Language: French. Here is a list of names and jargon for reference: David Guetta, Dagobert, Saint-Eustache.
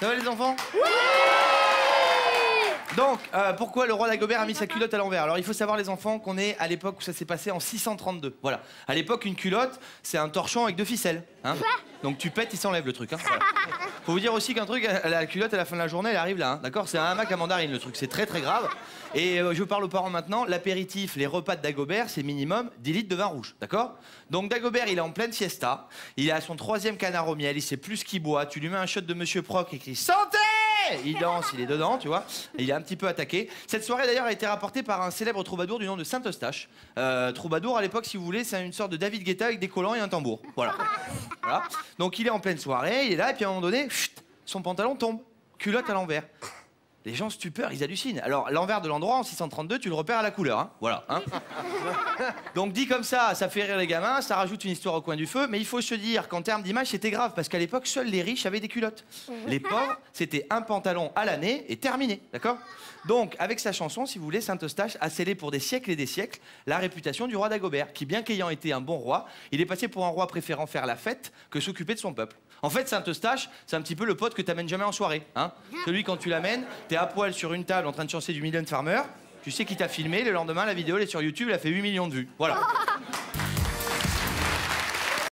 Ça va les enfants? Oui. Donc, pourquoi le roi Dagobert a mis sa culotte à l'envers? Alors il faut savoir les enfants qu'on est à l'époque où ça s'est passé en 632. Voilà. À l'époque, une culotte, c'est un torchon avec deux ficelles. Hein. Donc tu pètes, il s'enlève le truc. Hein. Voilà. Faut vous dire aussi qu'un truc, la culotte à la fin de la journée, elle arrive là. Hein. D'accord? C'est un hamac à mandarine le truc, c'est très très grave. Et je parle aux parents maintenant, l'apéritif, les repas de Dagobert, c'est minimum 10 litres de vin rouge, d'accord? Donc Dagobert, il est en pleine siesta, il est à son 3e canard au miel, il sait plus ce qu'il boit, tu lui mets un shot de Monsieur Proc et crie « Santé !» Il danse, il est dedans, tu vois, et il est un petit peu attaqué. Cette soirée d'ailleurs a été rapportée par un célèbre troubadour du nom de Saint-Eustache. Troubadour à l'époque, si vous voulez, c'est une sorte de David Guetta avec des collants et un tambour, voilà. Voilà. Donc il est en pleine soirée, il est là, et puis à un moment donné, chut, son pantalon tombe, culotte à l'envers. Les gens stupeurs, ils hallucinent. Alors, l'envers de l'endroit, en 632, tu le repères à la couleur, hein. Voilà, hein. Donc, dit comme ça, ça fait rire les gamins, ça rajoute une histoire au coin du feu, mais il faut se dire qu'en termes d'image, c'était grave, parce qu'à l'époque, seuls les riches avaient des culottes. Les pauvres, c'était un pantalon à l'année et terminé, d'accord? Donc, avec sa chanson, si vous voulez, Saint-Eustache a scellé pour des siècles et des siècles la réputation du roi Dagobert, qui, bien qu'ayant été un bon roi, il est passé pour un roi préférant faire la fête que s'occuper de son peuple. En fait, Saint-Eustache, c'est un petit peu le pote que t'amènes jamais en soirée, hein. Celui, quand tu l'amènes, t'es à poil sur une table en train de chanter du Million Farmer, tu sais qui t'a filmé, le lendemain, la vidéo, elle est sur YouTube, elle a fait 8 millions de vues. Voilà.